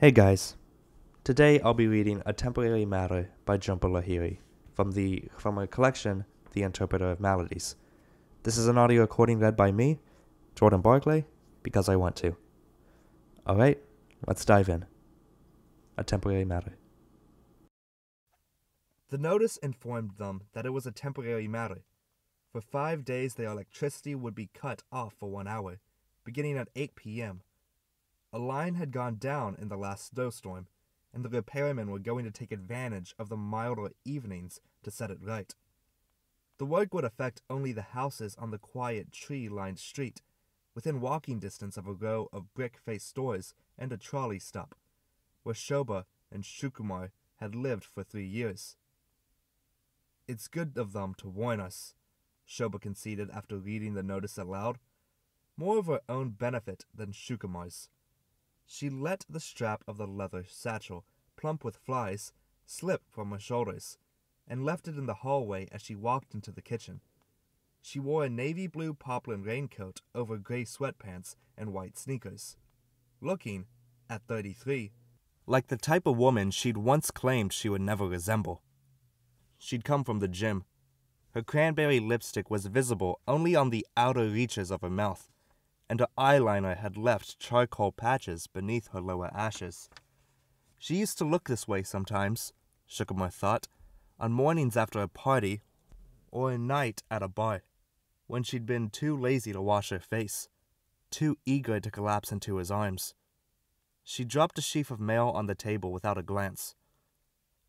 Hey guys, today I'll be reading A Temporary Matter by Jhumpa Lahiri from her collection, The Interpreter of Maladies. This is an audio recording read by me, Jordan Barclay, because I want to. Alright, let's dive in. A Temporary Matter. The notice informed them that it was a temporary matter. For 5 days their electricity would be cut off for 1 hour, beginning at 8 p.m., A line had gone down in the last snowstorm, and the repairmen were going to take advantage of the milder evenings to set it right. The work would affect only the houses on the quiet tree-lined street, within walking distance of a row of brick-faced stores and a trolley stop, where Shobha and Shukumar had lived for 3 years. "It's good of them to warn us," Shobha conceded after reading the notice aloud, more of her own benefit than Shukumar's. She let the strap of the leather satchel, plump with flies, slip from her shoulders, and left it in the hallway as she walked into the kitchen. She wore a navy blue poplin raincoat over gray sweatpants and white sneakers, looking, at 33, like the type of woman she'd once claimed she would never resemble. She'd come from the gym. Her cranberry lipstick was visible only on the outer reaches of her mouth, and her eyeliner had left charcoal patches beneath her lower lashes. She used to look this way sometimes, Shukumar thought, on mornings after a party or a night at a bar, when she'd been too lazy to wash her face, too eager to collapse into his arms. She dropped a sheaf of mail on the table without a glance.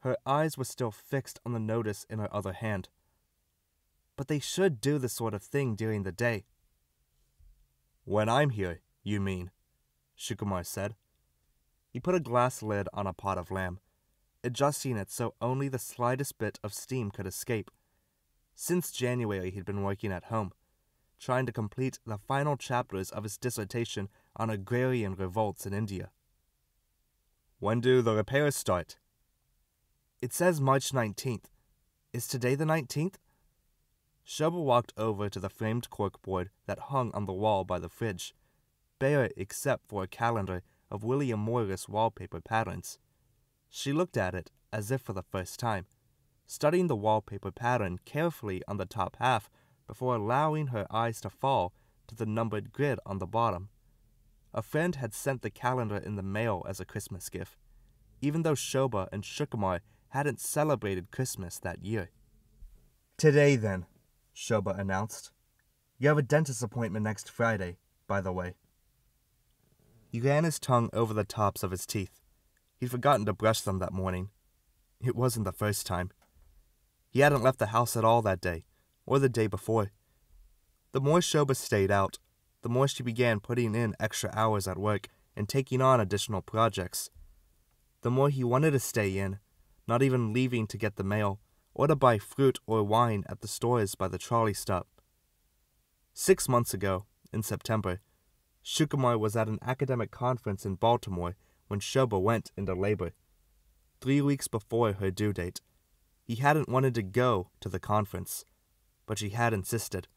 Her eyes were still fixed on the notice in her other hand. But they should do this sort of thing during the day. "When I'm here, you mean," Shukumar said. He put a glass lid on a pot of lamb, adjusting it so only the slightest bit of steam could escape. Since January he'd been working at home, trying to complete the final chapters of his dissertation on agrarian revolts in India. "When do the repairs start?" "It says March 19th. Is today the 19th? Shobha walked over to the framed corkboard that hung on the wall by the fridge, bare except for a calendar of William Morris wallpaper patterns. She looked at it as if for the first time, studying the wallpaper pattern carefully on the top half before allowing her eyes to fall to the numbered grid on the bottom. A friend had sent the calendar in the mail as a Christmas gift, even though Shobha and Shukumar hadn't celebrated Christmas that year. "Today, then," Shobha announced. "You have a dentist appointment next Friday, by the way." He ran his tongue over the tops of his teeth. He'd forgotten to brush them that morning. It wasn't the first time. He hadn't left the house at all that day, or the day before. The more Shobha stayed out, the more she began putting in extra hours at work and taking on additional projects. The more he wanted to stay in, not even leaving to get the mail, or to buy fruit or wine at the stores by the trolley stop. 6 months ago, in September, Shukumar was at an academic conference in Baltimore when Shobha went into labor. 3 weeks before her due date, he hadn't wanted to go to the conference, but she had insisted.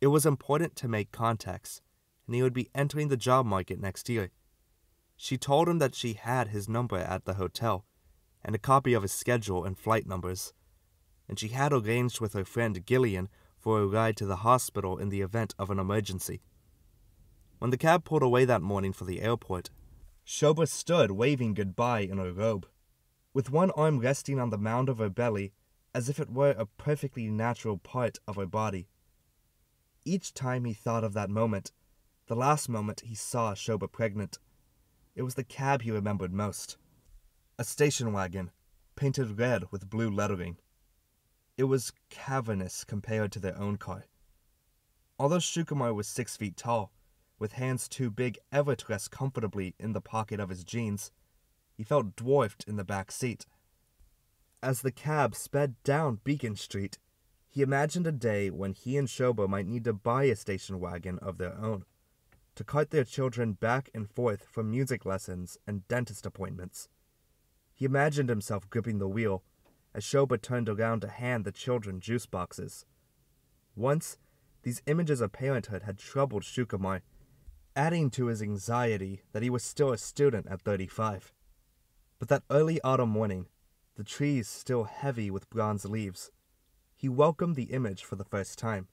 It was important to make contacts, and he would be entering the job market next year. She told him that she had his number at the hotel, and a copy of his schedule and flight numbers, and she had arranged with her friend Gillian for a ride to the hospital in the event of an emergency. When the cab pulled away that morning for the airport, Shobha stood waving goodbye in her robe, with one arm resting on the mound of her belly as if it were a perfectly natural part of her body. Each time he thought of that moment, the last moment he saw Shobha pregnant, it was the cab he remembered most. A station wagon, painted red with blue lettering. It was cavernous compared to their own car. Although Shukumar was 6 feet tall, with hands too big ever to rest comfortably in the pocket of his jeans, he felt dwarfed in the back seat. As the cab sped down Beacon Street, he imagined a day when he and Shobha might need to buy a station wagon of their own, to cart their children back and forth for music lessons and dentist appointments. He imagined himself gripping the wheel, as Shobha turned around to hand the children juice boxes. Once, these images of parenthood had troubled Shukumar, adding to his anxiety that he was still a student at 35. But that early autumn morning, the trees still heavy with bronze leaves, he welcomed the image for the first time.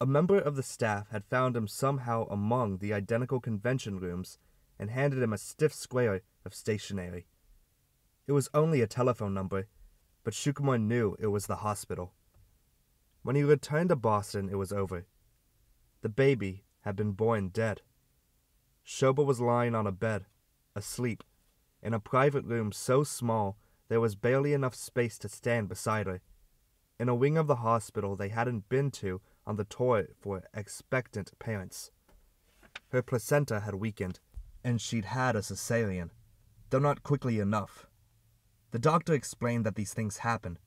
A member of the staff had found him somehow among the identical convention rooms and handed him a stiff square of stationery. It was only a telephone number, but Shukumar knew it was the hospital. When he returned to Boston, it was over. The baby had been born dead. Shoba was lying on a bed, asleep, in a private room so small there was barely enough space to stand beside her, in a wing of the hospital they hadn't been to on the tour for expectant parents. Her placenta had weakened, and she'd had a cesarean, though not quickly enough. The doctor explained that these things happen.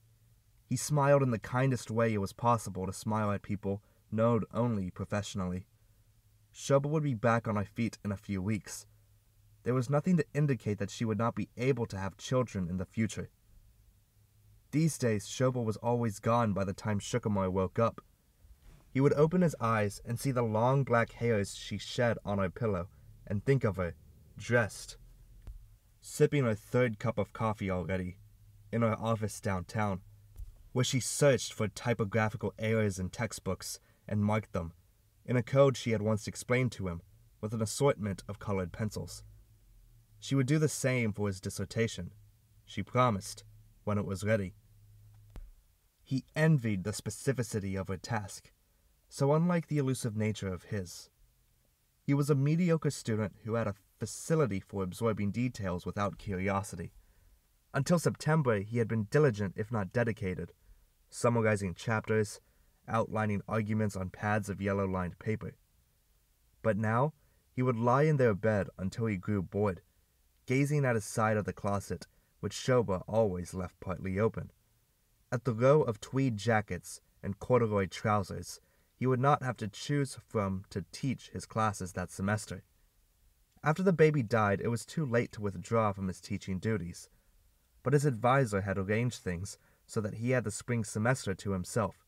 He smiled in the kindest way it was possible to smile at people known only professionally. Shoba would be back on her feet in a few weeks. There was nothing to indicate that she would not be able to have children in the future. These days, Shoba was always gone by the time Shukumar woke up. He would open his eyes and see the long black hairs she shed on her pillow and think of her, dressed, sipping her third cup of coffee already, in her office downtown, where she searched for typographical errors in textbooks and marked them, in a code she had once explained to him, with an assortment of colored pencils. She would do the same for his dissertation, she promised, when it was ready. He envied the specificity of her task, so unlike the elusive nature of his. He was a mediocre student who had a facility for absorbing details without curiosity. Until September, he had been diligent if not dedicated, summarizing chapters, outlining arguments on pads of yellow-lined paper. But now, he would lie in their bed until he grew bored, gazing at his side of the closet, which Shoba always left partly open. At the row of tweed jackets and corduroy trousers, he would not have to choose from to teach his classes that semester. After the baby died, it was too late to withdraw from his teaching duties, but his advisor had arranged things so that he had the spring semester to himself.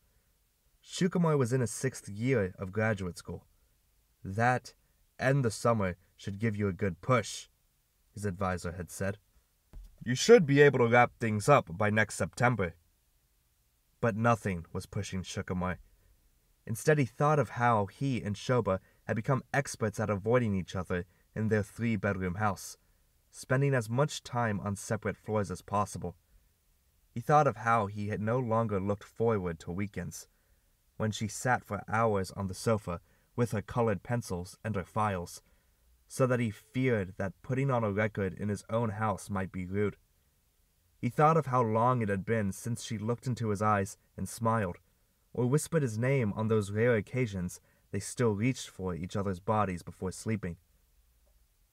Shukumar was in his 6th year of graduate school. That, and the summer, should give you a good push, his advisor had said. You should be able to wrap things up by next September. But nothing was pushing Shukumar. Instead, he thought of how he and Shoba had become experts at avoiding each other in their 3-bedroom house, spending as much time on separate floors as possible. He thought of how he had no longer looked forward to weekends, when she sat for hours on the sofa with her colored pencils and her files, so that he feared that putting on a record in his own house might be rude. He thought of how long it had been since she looked into his eyes and smiled, or whispered his name on those rare occasions they still reached for each other's bodies before sleeping.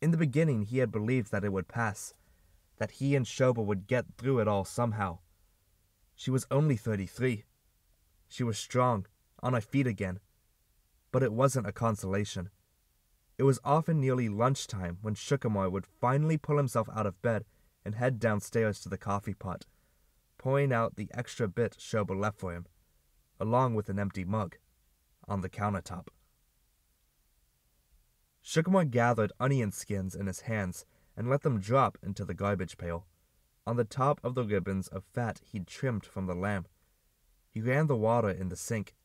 In the beginning, he had believed that it would pass, that he and Shoba would get through it all somehow. She was only 33. She was strong, on her feet again. But it wasn't a consolation. It was often nearly lunchtime when Shukumar would finally pull himself out of bed and head downstairs to the coffee pot, pouring out the extra bit Shoba left for him, along with an empty mug, on the countertop. Shukumar gathered onion skins in his hands and let them drop into the garbage pail, on the top of the ribbons of fat he'd trimmed from the lamb. He ran the water in the sink,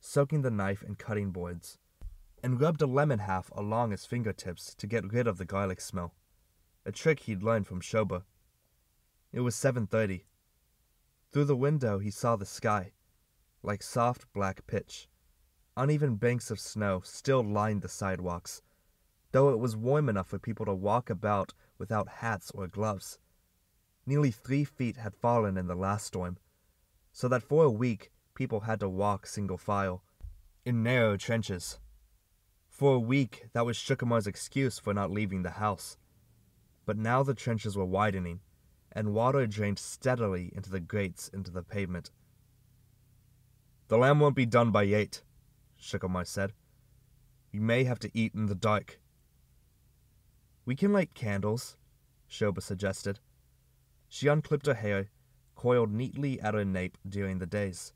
soaking the knife and cutting boards, and rubbed a lemon half along his fingertips to get rid of the garlic smell, a trick he'd learned from Shoba. It was 7:30. Through the window he saw the sky, like soft black pitch. Uneven banks of snow still lined the sidewalks, though it was warm enough for people to walk about without hats or gloves. Nearly 3 feet had fallen in the last storm, so that for a week people had to walk single file, in narrow trenches. For a week, that was Shukumar's excuse for not leaving the house. But now the trenches were widening, and water drained steadily into the grates into the pavement. The lamb won't be done by 8, Shukumar said. You may have to eat in the dark. We can light candles, Shoba suggested. She unclipped her hair, coiled neatly at her nape during the days,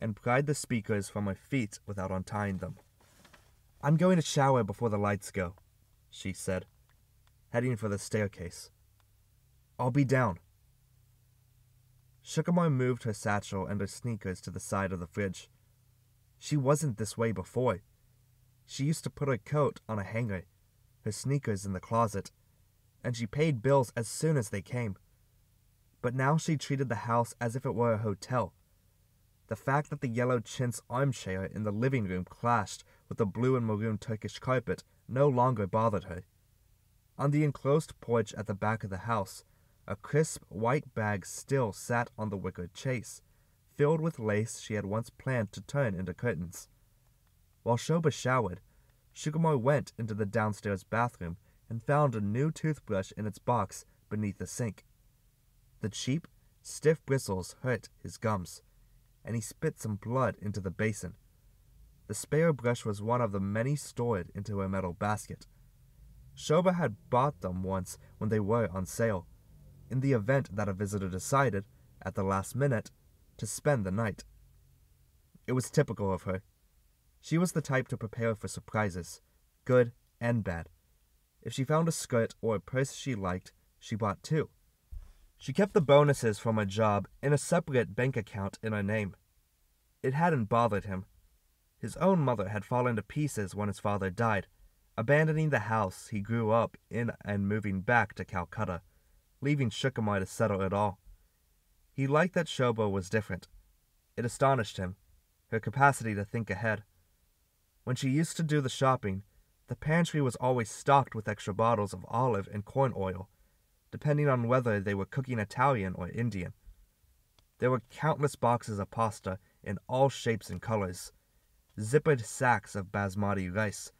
and pried the speakers from her feet without untying them. I'm going to shower before the lights go, she said, heading for the staircase. I'll be down. Sukumar moved her satchel and her sneakers to the side of the fridge. She wasn't this way before. She used to put her coat on a hanger, her sneakers in the closet, and she paid bills as soon as they came. But now she treated the house as if it were a hotel. The fact that the yellow chintz armchair in the living room clashed with the blue and maroon Turkish carpet no longer bothered her. On the enclosed porch at the back of the house, a crisp white bag still sat on the wicker chase, filled with lace she had once planned to turn into curtains. While Shoba showered, Sukumar went into the downstairs bathroom and found a new toothbrush in its box beneath the sink. The cheap, stiff bristles hurt his gums, and he spit some blood into the basin. The spare brush was one of the many stored into a metal basket. Shoba had bought them once when they were on sale, in the event that a visitor decided, at the last minute, to spend the night. It was typical of her. She was the type to prepare for surprises, good and bad. If she found a skirt or a purse she liked, she bought two. She kept the bonuses from her job in a separate bank account in her name. It hadn't bothered him. His own mother had fallen to pieces when his father died, abandoning the house he grew up in and moving back to Calcutta, leaving Sukumar to settle it all. He liked that Shoba was different. It astonished him, her capacity to think ahead. When she used to do the shopping, the pantry was always stocked with extra bottles of olive and corn oil, depending on whether they were cooking Italian or Indian. There were countless boxes of pasta in all shapes and colors, zippered sacks of basmati rice,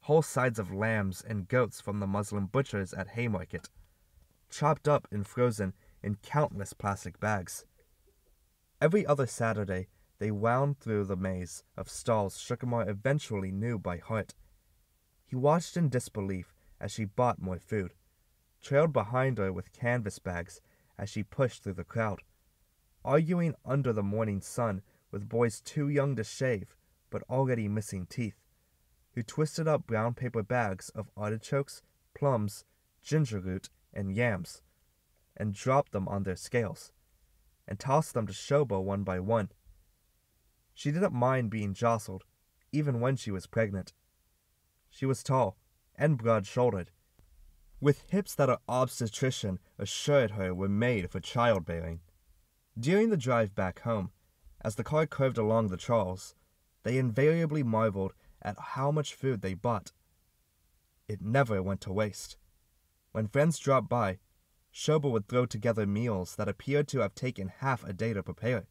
whole sides of lambs and goats from the Muslim butchers at Haymarket, chopped up and frozen in countless plastic bags. Every other Saturday, they wound through the maze of stalls Sukumar eventually knew by heart. He watched in disbelief as she bought more food, trailed behind her with canvas bags as she pushed through the crowd, arguing under the morning sun with boys too young to shave but already missing teeth, who twisted up brown paper bags of artichokes, plums, ginger root, and yams, and dropped them on their scales, and tossed them to Shoba one by one. She didn't mind being jostled, even when she was pregnant. She was tall and broad-shouldered, with hips that her obstetrician assured her were made for childbearing. During the drive back home, as the car curved along the Charles, they invariably marveled at how much food they bought. It never went to waste. When friends dropped by, Shoba would throw together meals that appeared to have taken half a day to prepare,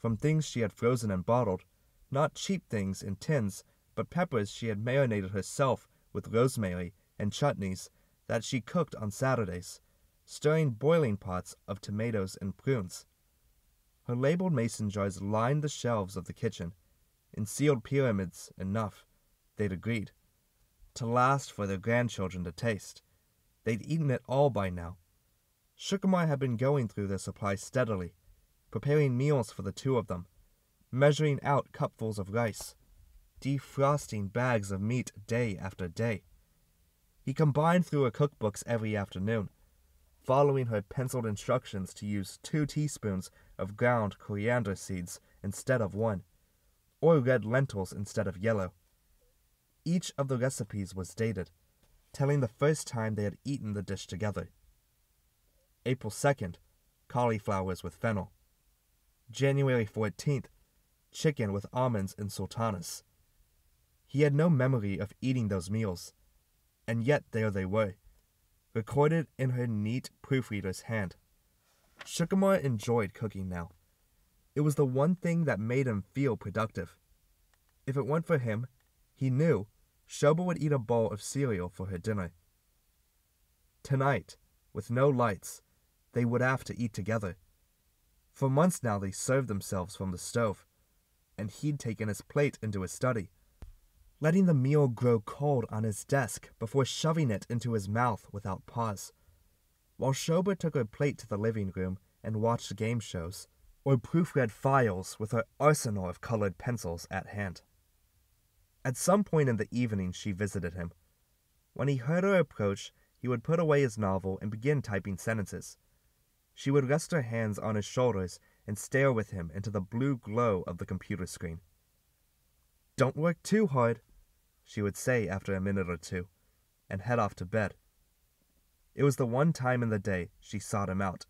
from things she had frozen and bottled, not cheap things in tins, but peppers she had marinated herself with rosemary and chutneys that she cooked on Saturdays, stirring boiling pots of tomatoes and prunes. Her labeled mason jars lined the shelves of the kitchen, in sealed pyramids enough, they'd agreed, to last for their grandchildren to taste. They'd eaten it all by now. Sukumar had been going through their supply steadily, preparing meals for the two of them, measuring out cupfuls of rice, defrosting bags of meat day after day. He combined through her cookbooks every afternoon, following her penciled instructions to use 2 teaspoons of ground coriander seeds instead of 1, or red lentils instead of yellow. Each of the recipes was dated, telling the first time they had eaten the dish together. April 2nd, cauliflowers with fennel. January 14th, chicken with almonds and sultanas. He had no memory of eating those meals, and yet there they were, recorded in her neat proofreader's hand. Sukumar enjoyed cooking now. It was the one thing that made him feel productive. If it weren't for him, he knew, Shoba would eat a bowl of cereal for her dinner. Tonight, with no lights, they would have to eat together. For months now they served themselves from the stove, and he'd taken his plate into his study, letting the meal grow cold on his desk before shoving it into his mouth without pause. While Shoba took her plate to the living room and watched game shows, or proofread files with her arsenal of colored pencils at hand. At some point in the evening she visited him. When he heard her approach, he would put away his novel and begin typing sentences. She would rest her hands on his shoulders and stare with him into the blue glow of the computer screen. "Don't work too hard," she would say after a minute or two, and head off to bed. It was the one time in the day she sought him out,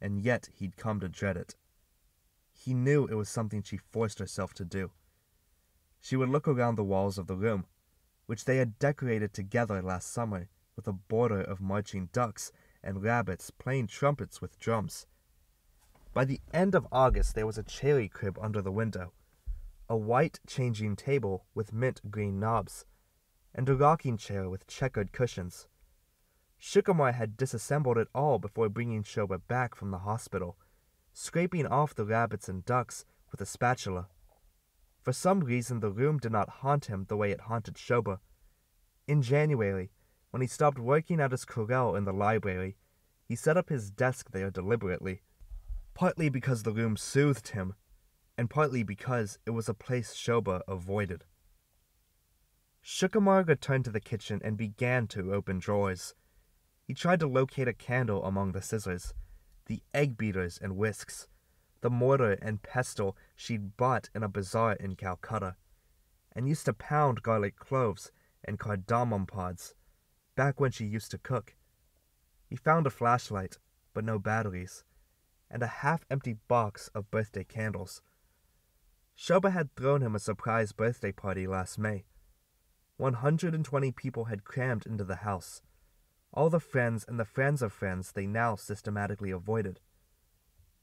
and yet he'd come to dread it. He knew it was something she forced herself to do. She would look around the walls of the room, which they had decorated together last summer with a border of marching ducks and rabbits playing trumpets with drums. By the end of August, there was a cherry crib under the window, a white changing table with mint-green knobs, and a rocking chair with checkered cushions. Shikhamar had disassembled it all before bringing Shoba back from the hospital, scraping off the rabbits and ducks with a spatula. For some reason, the room did not haunt him the way it haunted Shoba. In January, when he stopped working at his corral in the library, he set up his desk there deliberately, partly because the room soothed him, and partly because it was a place Shoba avoided. Shikhamar returned to the kitchen and began to open drawers. He tried to locate a candle among the scissors, the egg beaters and whisks, the mortar and pestle she'd bought in a bazaar in Calcutta, and used to pound garlic cloves and cardamom pods, back when she used to cook. He found a flashlight, but no batteries, and a half-empty box of birthday candles. Shoba had thrown him a surprise birthday party last May. 120 people had crammed into the house, all the friends and the friends of friends they now systematically avoided.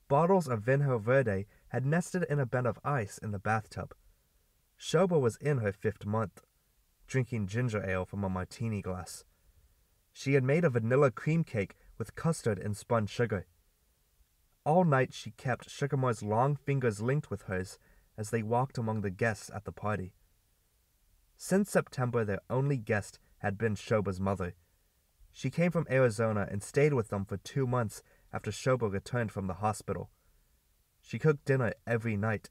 Bottles of Vinho Verde had nested in a bed of ice in the bathtub. Shoba was in her 5th month, drinking ginger ale from a martini glass. She had made a vanilla cream cake with custard and spun sugar. All night she kept Shikhamar's long fingers linked with hers as they walked among the guests at the party. Since September, their only guest had been Shoba's mother. She came from Arizona and stayed with them for 2 months after Shoba returned from the hospital. She cooked dinner every night,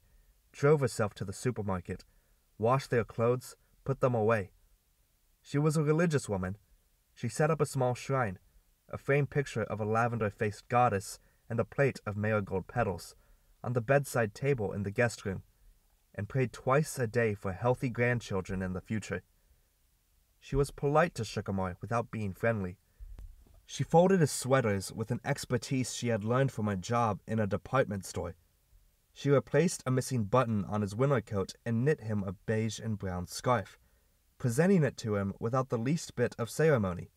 drove herself to the supermarket, washed their clothes, put them away. She was a religious woman. She set up a small shrine, a framed picture of a lavender-faced goddess and a plate of marigold petals, on the bedside table in the guest room, and prayed twice a day for healthy grandchildren in the future. She was polite to Shikhamar without being friendly. She folded his sweaters with an expertise she had learned from a job in a department store. She replaced a missing button on his winter coat and knit him a beige and brown scarf, presenting it to him without the least bit of ceremony,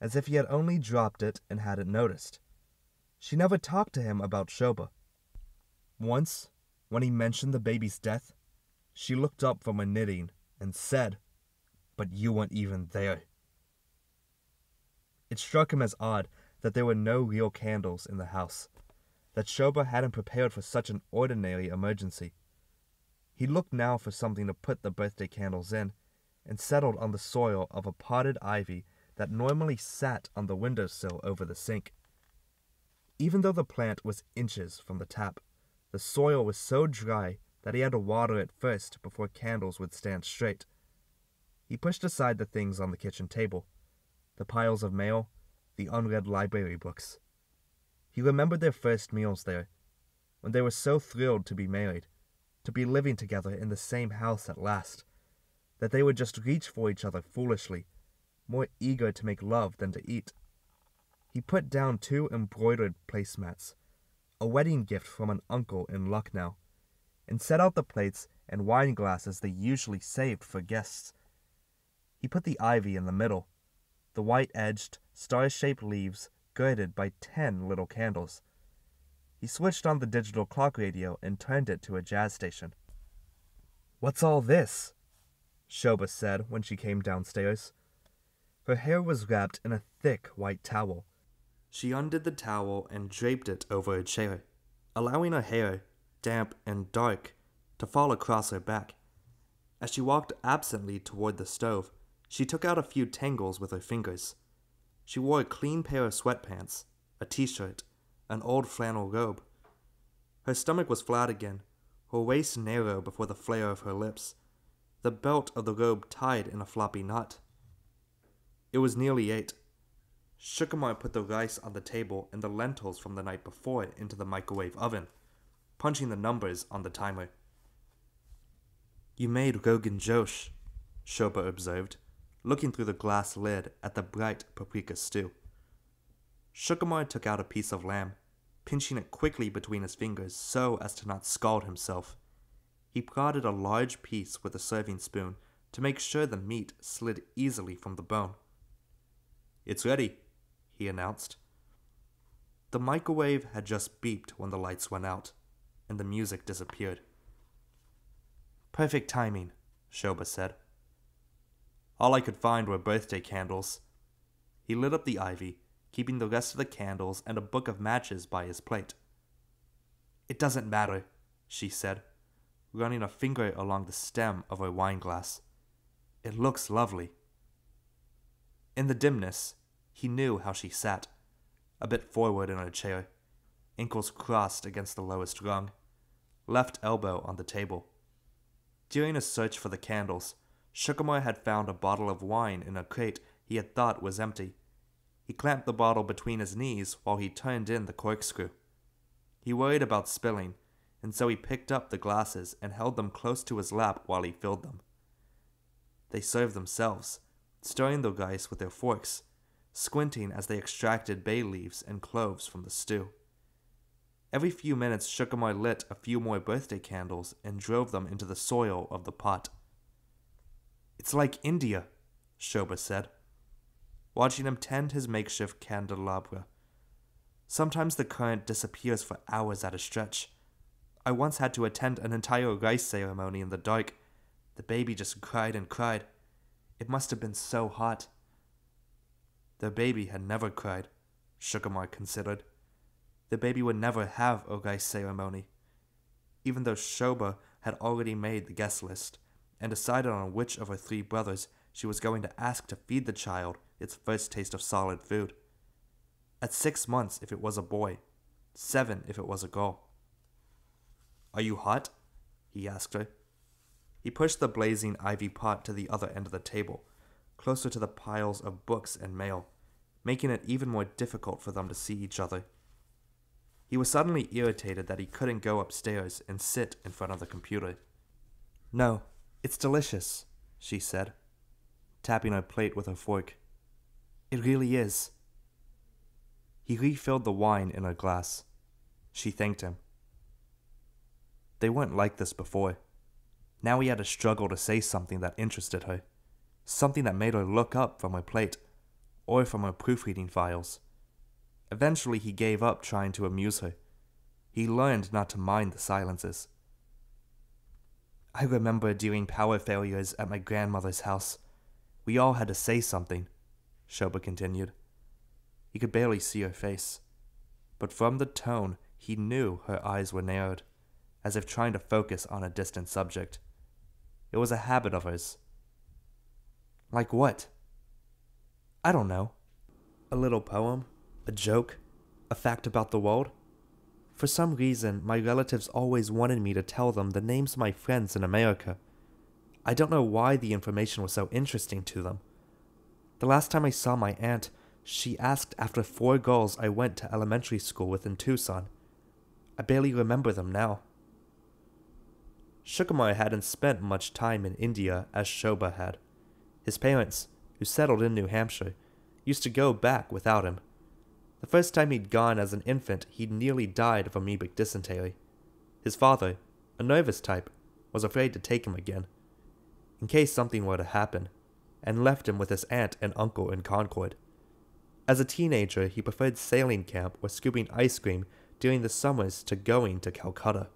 as if he had only dropped it and hadn't noticed. She never talked to him about Shoba. Once, when he mentioned the baby's death, she looked up from her knitting and said, "But you weren't even there." It struck him as odd that there were no real candles in the house, that Shoba hadn't prepared for such an ordinary emergency. He looked now for something to put the birthday candles in, and settled on the soil of a potted ivy that normally sat on the windowsill over the sink. Even though the plant was inches from the tap, the soil was so dry that he had to water it first before candles would stand straight. He pushed aside the things on the kitchen table, the piles of mail, the unread library books. He remembered their first meals there, when they were so thrilled to be married, to be living together in the same house at last, that they would just reach for each other foolishly, more eager to make love than to eat. He put down 2 embroidered placemats, a wedding gift from an uncle in Lucknow, and set out the plates and wine glasses they usually saved for guests. He put the ivy in the middle, the white-edged, star-shaped leaves girded by 10 little candles. He switched on the digital clock radio and turned it to a jazz station. "What's all this?" Shoba said when she came downstairs. Her hair was wrapped in a thick white towel. She undid the towel and draped it over her chair, allowing her hair, damp and dark, to fall across her back. As she walked absently toward the stove, she took out a few tangles with her fingers. She wore a clean pair of sweatpants, a t-shirt, an old flannel robe. Her stomach was flat again, her waist narrow before the flare of her lips. the belt of the robe tied in a floppy knot. It was nearly 8. Shikhamar put the rice on the table and the lentils from the night before into the microwave oven, punching the numbers on the timer. "You made Rogan Josh," Shoba observed, looking through the glass lid at the bright paprika stew. Shikhamar took out a piece of lamb, pinching it quickly between his fingers so as to not scald himself. He prodded a large piece with a serving spoon to make sure the meat slid easily from the bone. "It's ready," he announced. The microwave had just beeped when the lights went out, and the music disappeared. "Perfect timing," Shoba said. "All I could find were birthday candles." He lit up the ivy, keeping the rest of the candles and a book of matches by his plate. "It doesn't matter," she said, running a finger along the stem of her wineglass. "It looks lovely." In the dimness, he knew how she sat, a bit forward in her chair, ankles crossed against the lowest rung, left elbow on the table. During his search for the candles, Shikhamar had found a bottle of wine in a crate he had thought was empty. He clamped the bottle between his knees while he turned in the corkscrew. He worried about spilling, and so he picked up the glasses and held them close to his lap while he filled them. They served themselves, stirring the rice with their forks, squinting as they extracted bay leaves and cloves from the stew. Every few minutes Shikhamar lit a few more birthday candles and drove them into the soil of the pot. "It's like India," Shoba said, watching him tend his makeshift candelabra. "Sometimes the current disappears for hours at a stretch. I once had to attend an entire rice ceremony in the dark. The baby just cried and cried. It must have been so hot." Their baby had never cried, Shikhamar considered. The baby would never have a rice ceremony, even though Shoba had already made the guest list and decided on which of her three brothers she was going to ask to feed the child its first taste of solid food. At 6 months if it was a boy, 7 if it was a girl. "Are you hot?" he asked her. He pushed the blazing ivy pot to the other end of the table, closer to the piles of books and mail, making it even more difficult for them to see each other. He was suddenly irritated that he couldn't go upstairs and sit in front of the computer. "No, it's delicious," she said, tapping her plate with her fork. "It really is." He refilled the wine in her glass. She thanked him. They weren't like this before. Now he had a struggle to say something that interested her, something that made her look up from her plate, or from her proofreading files. Eventually he gave up trying to amuse her. He learned not to mind the silences. "I remember during power failures at my grandmother's house, we all had to say something," Shoba continued. He could barely see her face, but from the tone he knew her eyes were narrowed, as if trying to focus on a distant subject. It was a habit of hers. "Like what?" "I don't know. A little poem, a joke, a fact about the world. For some reason, my relatives always wanted me to tell them the names of my friends in America. I don't know why the information was so interesting to them. The last time I saw my aunt, she asked after 4 girls I went to elementary school with in Tucson. I barely remember them now." Shikhamar hadn't spent much time in India as Shoba had. His parents, who settled in New Hampshire, used to go back without him. The first time he'd gone as an infant, he'd nearly died of amoebic dysentery. His father, a nervous type, was afraid to take him again, in case something were to happen, and left him with his aunt and uncle in Concord. As a teenager, he preferred sailing camp or scooping ice cream during the summers to going to Calcutta.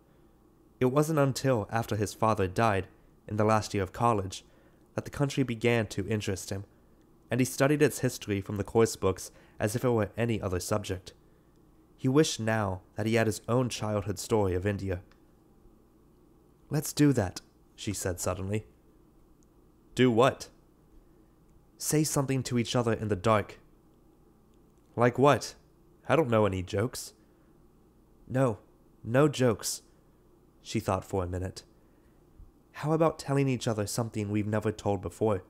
It wasn't until after his father died, in the last year of college, that the country began to interest him, and he studied its history from the course books as if it were any other subject. He wished now that he had his own childhood story of India. "Let's do that," she said suddenly. "Do what?" "Say something to each other in the dark." "Like what? I don't know any jokes." "No, no jokes." She thought for a minute. How about telling each other something we've never told before?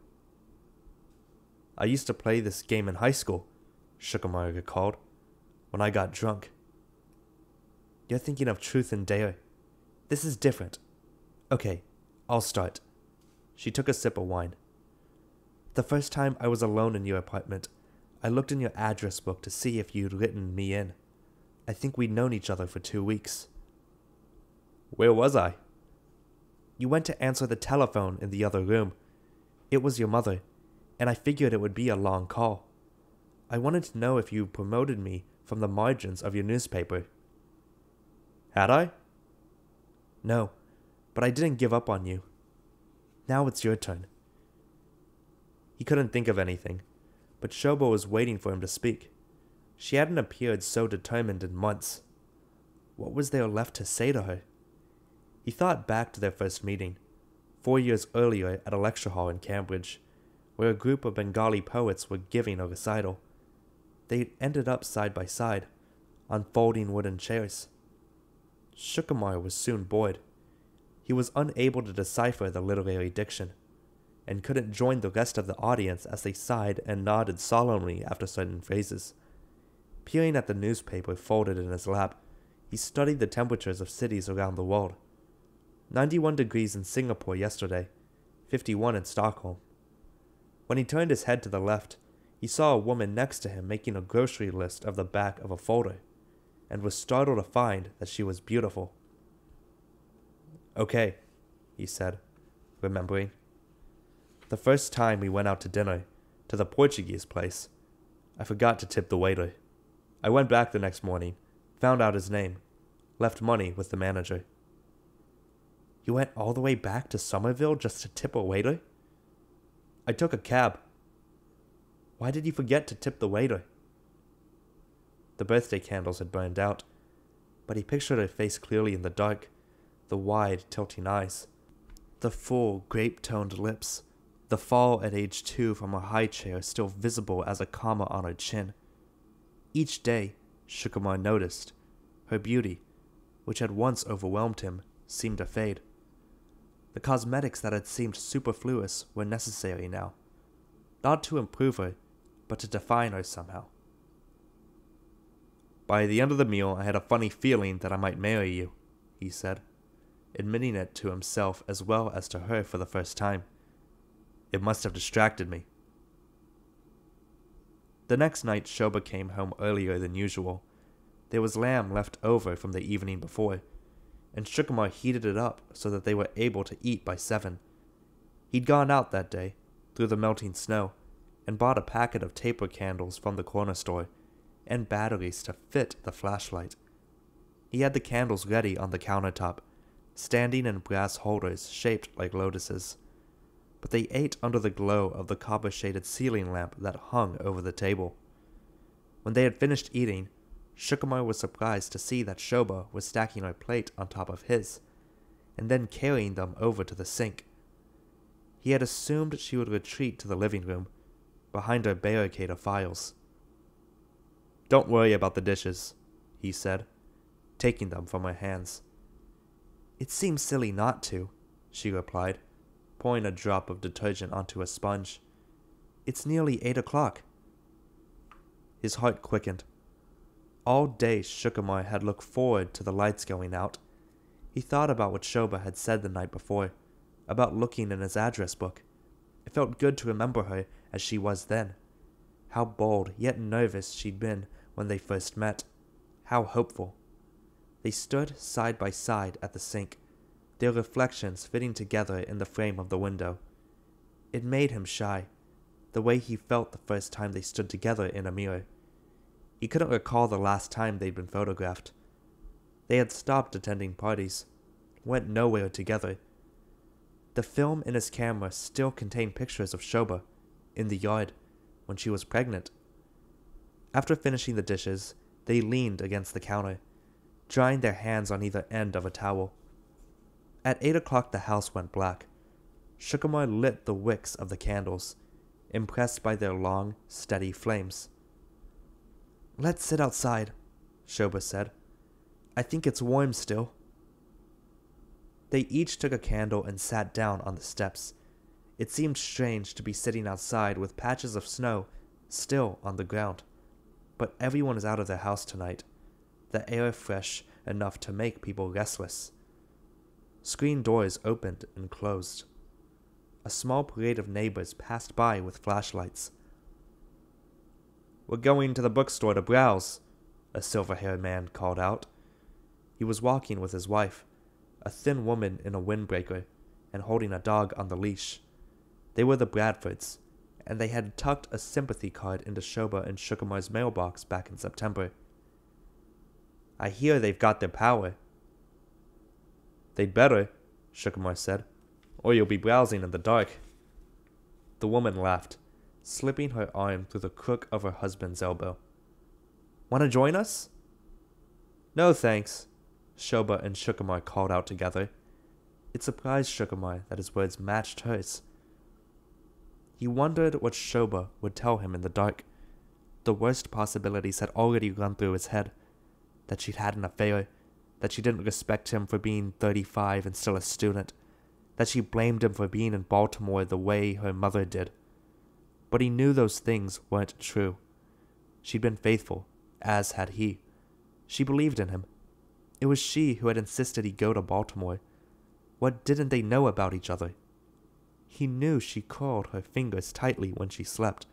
I used to play this game in high school, Shukumari recalled, when I got drunk. You're thinking of truth and dare. This is different. Okay, I'll start. She took a sip of wine. The first time I was alone in your apartment, I looked in your address book to see if you'd written me in. I think we'd known each other for 2 weeks. Where was I? You went to answer the telephone in the other room. It was your mother, and I figured it would be a long call. I wanted to know if you promoted me from the margins of your newspaper. Had I? No, but I didn't give up on you. Now it's your turn. He couldn't think of anything, but Shobo was waiting for him to speak. She hadn't appeared so determined in months. What was there left to say to her? He thought back to their first meeting, 4 years earlier at a lecture hall in Cambridge, where a group of Bengali poets were giving a recital. They ended up side by side, on folding wooden chairs. Shukumar was soon bored. He was unable to decipher the literary diction, and couldn't join the rest of the audience as they sighed and nodded solemnly after certain phrases. Peering at the newspaper folded in his lap, he studied the temperatures of cities around the world. 91 degrees in Singapore yesterday, 51 in Stockholm. When he turned his head to the left, he saw a woman next to him making a grocery list of the back of a folder, and was startled to find that she was beautiful. Okay, he said, remembering. The first time we went out to dinner, to the Portuguese place, I forgot to tip the waiter. I went back the next morning, found out his name, left money with the manager. You went all the way back to Somerville just to tip a waiter? I took a cab. Why did you forget to tip the waiter? The birthday candles had burned out, but he pictured her face clearly in the dark, the wide, tilting eyes, the full, grape-toned lips, the fall at age 2 from her high chair still visible as a comma on her chin. Each day, Shukumar noticed, her beauty, which had once overwhelmed him, seemed to fade. The cosmetics that had seemed superfluous were necessary now, not to improve her, but to define her somehow. By the end of the meal, I had a funny feeling that I might marry you, he said, admitting it to himself as well as to her for the first time. It must have distracted me. The next night, Shoba came home earlier than usual. There was lamb left over from the evening before, and Shukumar heated it up so that they were able to eat by 7. He'd gone out that day, through the melting snow, and bought a packet of taper candles from the corner store, and batteries to fit the flashlight. He had the candles ready on the countertop, standing in brass holders shaped like lotuses, but they ate under the glow of the copper-shaded ceiling lamp that hung over the table. When they had finished eating, Shukumar was surprised to see that Shoba was stacking her plate on top of his, and then carrying them over to the sink. He had assumed she would retreat to the living room, behind her barricade of files. Don't worry about the dishes, he said, taking them from her hands. It seems silly not to, she replied, pouring a drop of detergent onto a sponge. It's nearly 8 o'clock. His heart quickened. All day Shukumar had looked forward to the lights going out. He thought about what Shoba had said the night before, about looking in his address book. It felt good to remember her as she was then. How bold yet nervous she'd been when they first met. How hopeful. They stood side by side at the sink, their reflections fitting together in the frame of the window. It made him shy, the way he felt the first time they stood together in a mirror. He couldn't recall the last time they'd been photographed. They had stopped attending parties, went nowhere together. The film in his camera still contained pictures of Shoba, in the yard, when she was pregnant. After finishing the dishes, they leaned against the counter, drying their hands on either end of a towel. At 8 o'clock the house went black. Shukumar lit the wicks of the candles, impressed by their long, steady flames. Let's sit outside, Shoba said. I think it's warm still. They each took a candle and sat down on the steps. It seemed strange to be sitting outside with patches of snow still on the ground. But everyone is out of their house tonight. The air fresh enough to make people restless. Screen doors opened and closed. A small parade of neighbors passed by with flashlights. "We're going to the bookstore to browse," a silver-haired man called out. He was walking with his wife, a thin woman in a windbreaker, and holding a dog on the leash. They were the Bradfords, and they had tucked a sympathy card into Shoba and Shukumar's mailbox back in September. "I hear they've got their power." "They'd better," Shukumar said, "or you'll be browsing in the dark." The woman laughed, slipping her arm through the crook of her husband's elbow. "Want to join us?" "No, thanks," Shoba and Shukumar called out together. It surprised Shukumar that his words matched hers. He wondered what Shoba would tell him in the dark. The worst possibilities had already run through his head. That she'd had an affair, that she didn't respect him for being 35 and still a student, that she blamed him for being in Baltimore the way her mother did. But he knew those things weren't true. She'd been faithful, as had he. She believed in him. It was she who had insisted he go to Baltimore. What didn't they know about each other? He knew she curled her fingers tightly when she slept,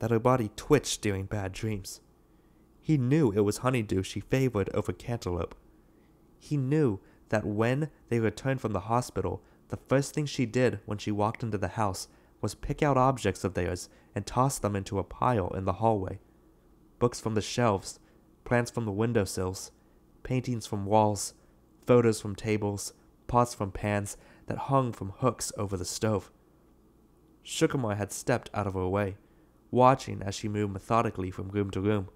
that her body twitched during bad dreams. He knew it was honeydew she favored over cantaloupe. He knew that when they returned from the hospital, the first thing she did when she walked into the house was pick out objects of theirs and toss them into a pile in the hallway. Books from the shelves, plants from the windowsills, paintings from walls, photos from tables, pots from pans that hung from hooks over the stove. Shukumar had stepped out of her way, watching as she moved methodically from room to room.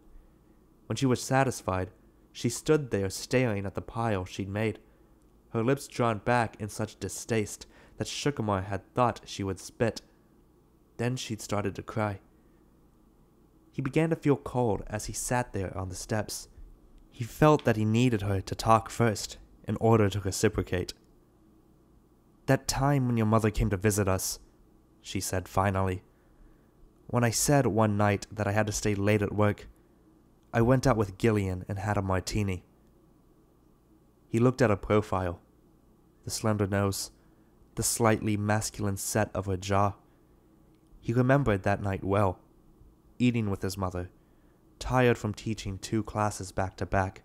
When she was satisfied, she stood there staring at the pile she'd made, her lips drawn back in such distaste that Shukumar had thought she would spit. Then she'd started to cry. He began to feel cold as he sat there on the steps. He felt that he needed her to talk first in order to reciprocate. "That time when your mother came to visit us," she said finally. "When I said one night that I had to stay late at work, I went out with Gillian and had a martini." He looked at her profile, the slender nose, the slightly masculine set of her jaw. He remembered that night well, eating with his mother, tired from teaching 2 classes back to back,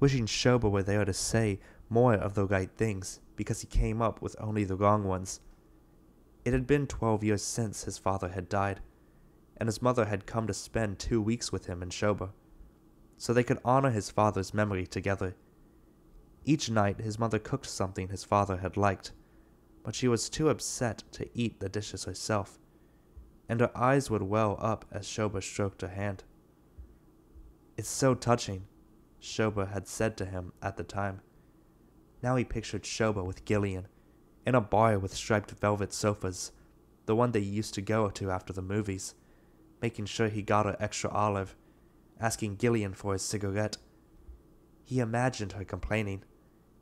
wishing Shoba were there to say more of the right things because he came up with only the wrong ones. It had been 12 years since his father had died, and his mother had come to spend 2 weeks with him in Shoba, so they could honor his father's memory together. Each night his mother cooked something his father had liked, but she was too upset to eat the dishes herself, and her eyes would well up as Shoba stroked her hand. "It's so touching," Shoba had said to him at the time. Now he pictured Shoba with Gillian, in a bar with striped velvet sofas, the one they used to go to after the movies, making sure he got her extra olive, asking Gillian for his cigarette. He imagined her complaining,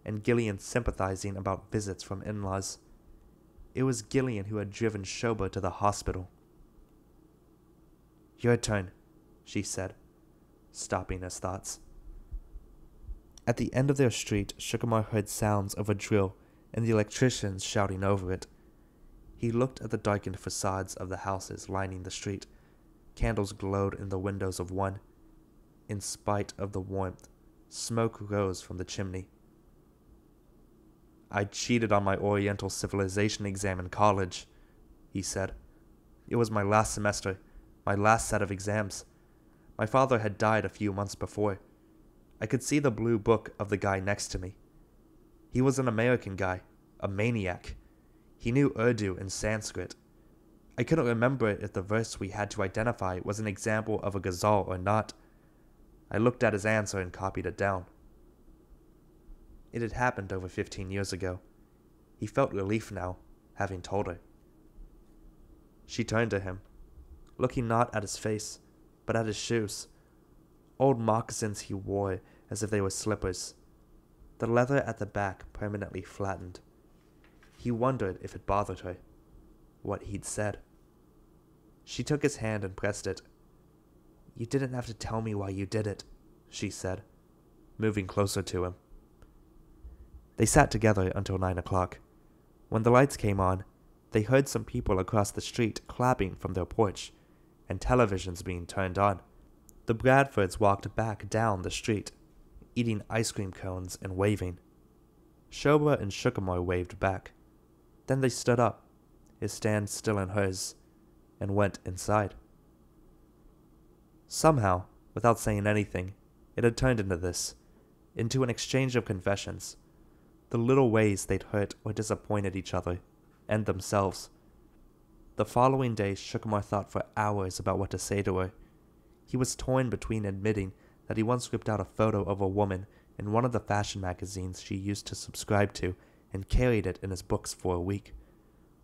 and Gillian sympathizing about visits from in-laws. It was Gillian who had driven Shoba to the hospital. "Your turn," she said, stopping his thoughts. At the end of their street, Shukumar heard sounds of a drill and the electricians shouting over it. He looked at the darkened facades of the houses lining the street. Candles glowed in the windows of one. In spite of the warmth, smoke rose from the chimney. "I cheated on my Oriental Civilization exam in college," he said. "It was my last semester, my last set of exams. My father had died a few months before. I could see the blue book of the guy next to me. He was an American guy, a maniac. He knew Urdu and Sanskrit. I couldn't remember if the verse we had to identify was an example of a ghazal or not. I looked at his answer and copied it down." It had happened over 15 years ago. He felt relief now, having told her. She turned to him, looking not at his face, but at his shoes, old moccasins he wore as if they were slippers. the leather at the back permanently flattened. He wondered if it bothered her, what he'd said. She took his hand and pressed it. "You didn't have to tell me why you did it," she said, moving closer to him. They sat together until 9 o'clock. When the lights came on, they heard some people across the street clapping from their porch, and televisions being turned on. The Bradfords walked back down the street, eating ice cream cones and waving. Shoba and Shukumar waved back. Then they stood up, his stand still in hers, and went inside. Somehow, without saying anything, it had turned into this, into an exchange of confessions. The little ways they'd hurt or disappointed each other, and themselves. The following day, Shukumar thought for hours about what to say to her. He was torn between admitting that he once ripped out a photo of a woman in one of the fashion magazines she used to subscribe to and carried it in his books for a week,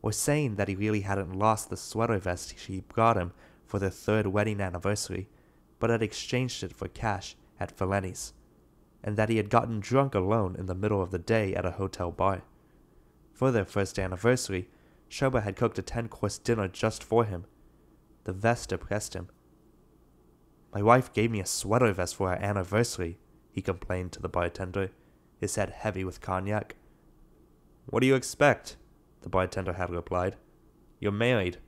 or saying that he really hadn't lost the sweater vest she brought him for their 3rd wedding anniversary, but had exchanged it for cash at Filene's, and that he had gotten drunk alone in the middle of the day at a hotel bar. For their 1st anniversary, Shoba had cooked a 10-course dinner just for him. The vest depressed him. "My wife gave me a sweater vest for our anniversary," he complained to the bartender, his head heavy with cognac. "What do you expect?" the bartender had replied. "You're married."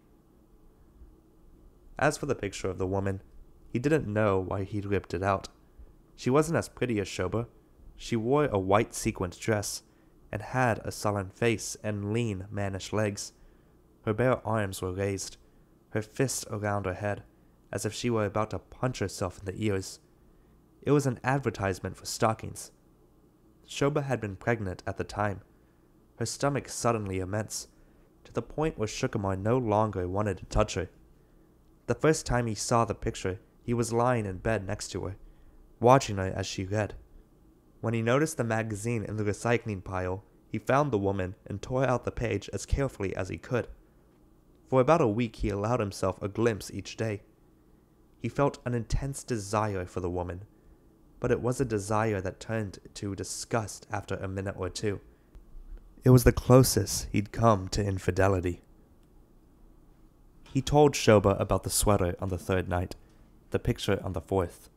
As for the picture of the woman, he didn't know why he'd ripped it out. She wasn't as pretty as Shoba. She wore a white sequined dress, and had a sullen face and lean, mannish legs. Her bare arms were raised, her fists around her head, as if she were about to punch herself in the ears. It was an advertisement for stockings. Shoba had been pregnant at the time, her stomach suddenly immense, to the point where Shukumar no longer wanted to touch her. The first time he saw the picture, he was lying in bed next to her, watching her as she read. When he noticed the magazine in the recycling pile, he found the woman and tore out the page as carefully as he could. For about a week he allowed himself a glimpse each day. He felt an intense desire for the woman, but it was a desire that turned to disgust after a minute or two. It was the closest he'd come to infidelity. He told Shoba about the sweater on the 3rd night, the picture on the 4th.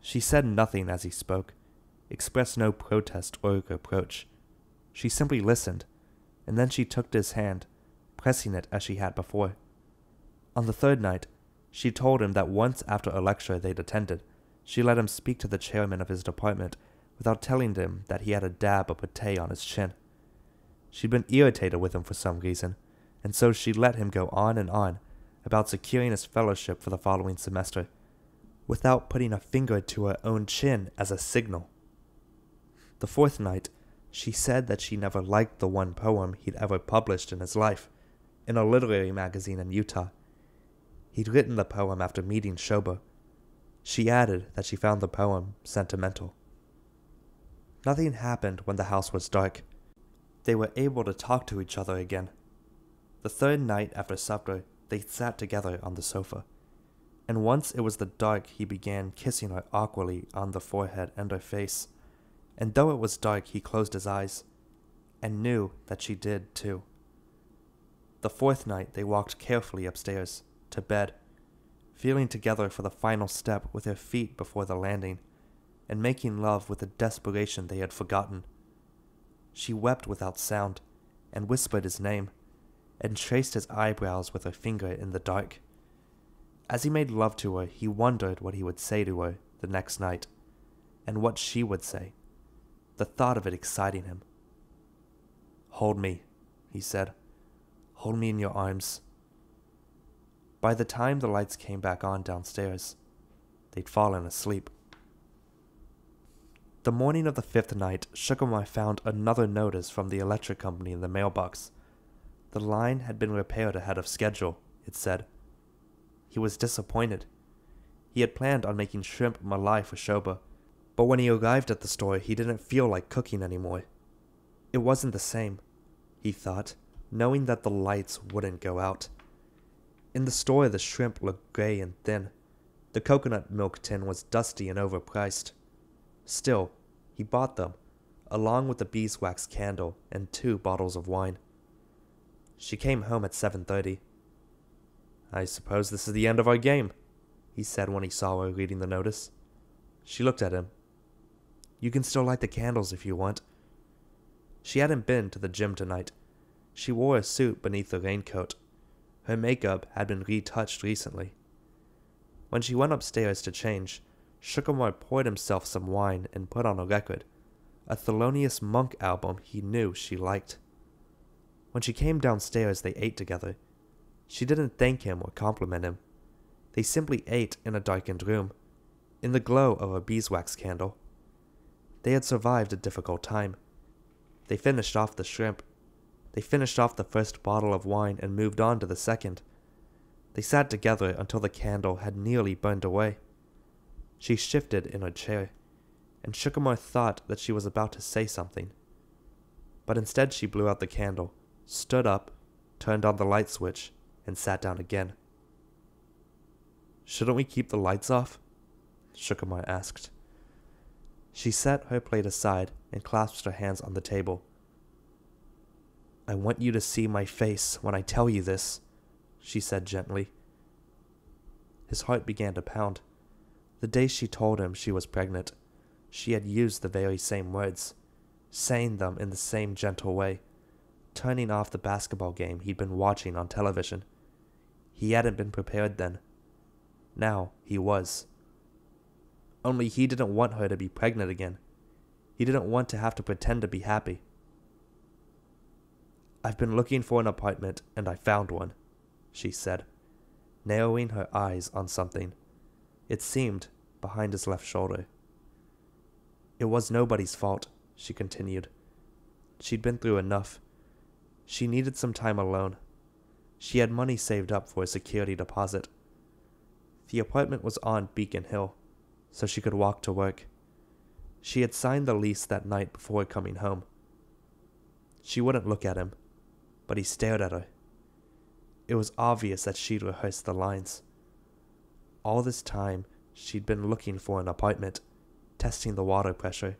She said nothing as he spoke, expressed no protest or reproach. She simply listened, and then she took his hand, pressing it as she had before. On the 3rd night, she told him that once after a lecture they'd attended, she let him speak to the chairman of his department without telling him that he had a dab of pate on his chin. She'd been irritated with him for some reason, and so she let him go on and on about securing his fellowship for the following semester, without putting a finger to her own chin as a signal. The 4th night, she said that she never liked the one poem he'd ever published in his life, in a literary magazine in Utah. He'd written the poem after meeting Shoba. She added that she found the poem sentimental. Nothing happened when the house was dark. They were able to talk to each other again. The 3rd night after supper, they sat together on the sofa, and once it was the dark he began kissing her awkwardly on the forehead and her face, and though it was dark he closed his eyes, and knew that she did too. The 4th night they walked carefully upstairs, to bed, feeling together for the final step with their feet before the landing, and making love with a desperation they had forgotten. She wept without sound, and whispered his name, and traced his eyebrows with her finger in the dark. As he made love to her, he wondered what he would say to her the next night, and what she would say, the thought of it exciting him. "Hold me," he said. "Hold me in your arms." By the time the lights came back on downstairs, they'd fallen asleep. The morning of the 5th night, Shukumar found another notice from the electric company in the mailbox. The line had been repaired ahead of schedule, it said. He was disappointed. He had planned on making shrimp malai for Shoba, but when he arrived at the store, he didn't feel like cooking anymore. It wasn't the same, he thought, knowing that the lights wouldn't go out. In the store, the shrimp looked gray and thin. The coconut milk tin was dusty and overpriced. Still, he bought them, along with a beeswax candle and 2 bottles of wine. She came home at 7:30. "I suppose this is the end of our game," he said when he saw her reading the notice. She looked at him. "You can still light the candles if you want." She hadn't been to the gym tonight. She wore a suit beneath a raincoat. Her makeup had been retouched recently. When she went upstairs to change, Shikhamore poured himself some wine and put on a record, a Thelonious Monk album he knew she liked. When she came downstairs, they ate together. She didn't thank him or compliment him. They simply ate in a darkened room, in the glow of a beeswax candle. They had survived a difficult time. They finished off the shrimp. They finished off the first bottle of wine and moved on to the second. They sat together until the candle had nearly burned away. She shifted in her chair, and Shikhamore thought that she was about to say something. But instead she blew out the candle, stood up, turned on the light switch, and sat down again. "Shouldn't we keep the lights off?" Shikhamore asked. She set her plate aside and clasped her hands on the table. "I want you to see my face when I tell you this," she said gently. His heart began to pound. The day she told him she was pregnant, she had used the very same words, saying them in the same gentle way, turning off the basketball game he'd been watching on television. He hadn't been prepared then. Now he was. Only he didn't want her to be pregnant again. He didn't want to have to pretend to be happy. "I've been looking for an apartment, and I found one," she said, narrowing her eyes on something. It seemed behind his left shoulder. "It was nobody's fault," she continued. She'd been through enough. She needed some time alone. She had money saved up for a security deposit. The apartment was on Beacon Hill, so she could walk to work. She had signed the lease that night before coming home. She wouldn't look at him, but he stared at her. It was obvious that she'd rehearsed the lines. All this time, she'd been looking for an apartment, testing the water pressure,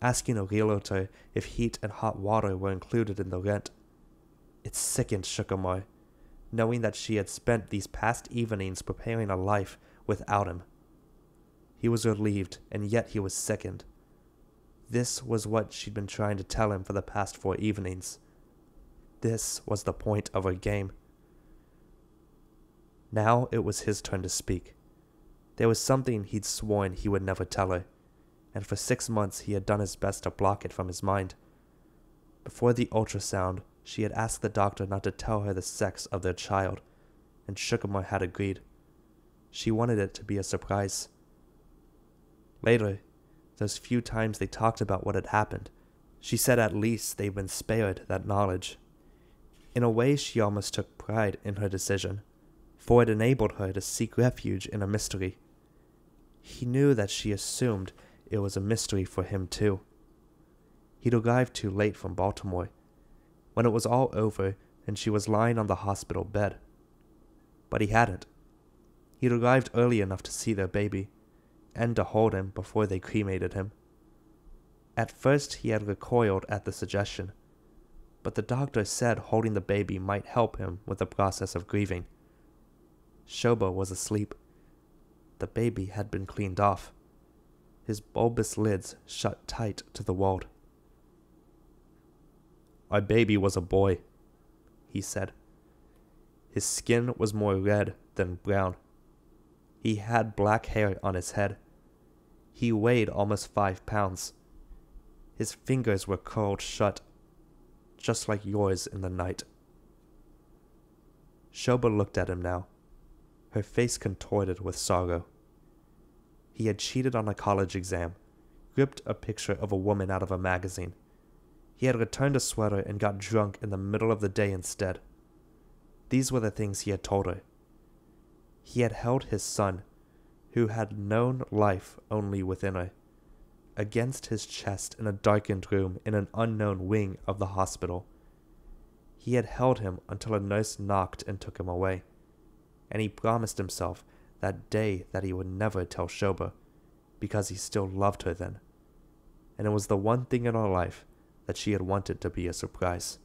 asking a realtor if heat and hot water were included in the rent. It sickened Shikhamore, knowing that she had spent these past evenings preparing a life without him. He was relieved, and yet he was sickened. This was what she'd been trying to tell him for the past 4 evenings. This was the point of her game. Now it was his turn to speak. There was something he'd sworn he would never tell her, and for 6 months he had done his best to block it from his mind. Before the ultrasound, she had asked the doctor not to tell her the sex of their child, and Shikhamore had agreed. She wanted it to be a surprise. Later, those few times they talked about what had happened, she said at least they'd been spared that knowledge. In a way, she almost took pride in her decision, for it enabled her to seek refuge in a mystery. He knew that she assumed it was a mystery for him too. He'd arrived too late from Baltimore, when it was all over and she was lying on the hospital bed. But he hadn't. He'd arrived early enough to see their baby, and to hold him before they cremated him. At first he had recoiled at the suggestion, but the doctor said holding the baby might help him with the process of grieving. Shobha was asleep. The baby had been cleaned off, his bulbous lids shut tight to the world. "Our baby was a boy," he said. His skin was more red than brown. He had black hair on his head. He weighed almost 5 pounds. His fingers were curled shut, just like yours in the night. Shobha looked at him now, her face contorted with sorrow. He had cheated on a college exam, ripped a picture of a woman out of a magazine. He had returned a sweater and got drunk in the middle of the day instead. These were the things he had told her. He had held his son, who had known life only within her, against his chest in a darkened room in an unknown wing of the hospital. He had held him until a nurse knocked and took him away, and he promised himself that day that he would never tell Shobha, because he still loved her then, and it was the one thing in her life that she had wanted to be a surprise.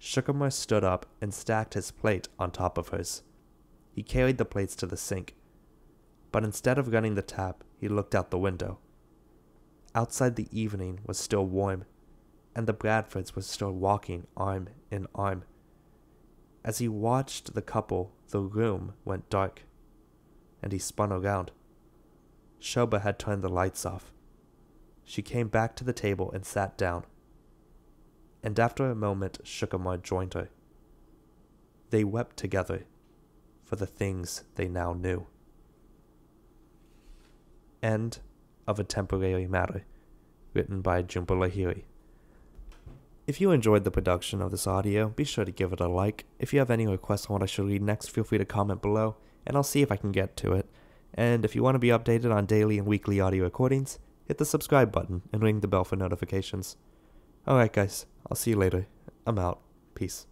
Shukuma stood up and stacked his plate on top of hers. He carried the plates to the sink, but instead of running the tap, he looked out the window. Outside, the evening was still warm, and the Bradfords were still walking arm in arm. As he watched the couple, the room went dark, and he spun around. Shoba had turned the lights off. She came back to the table and sat down, and after a moment Shukumar joined her. They wept together for the things they now knew. End of A Temporary Matter, written by Jhumpa Lahiri. If you enjoyed the production of this audio, be sure to give it a like. If you have any requests on what I should read next, feel free to comment below, and I'll see if I can get to it. And if you want to be updated on daily and weekly audio recordings, hit the subscribe button and ring the bell for notifications. Alright guys, I'll see you later. I'm out. Peace.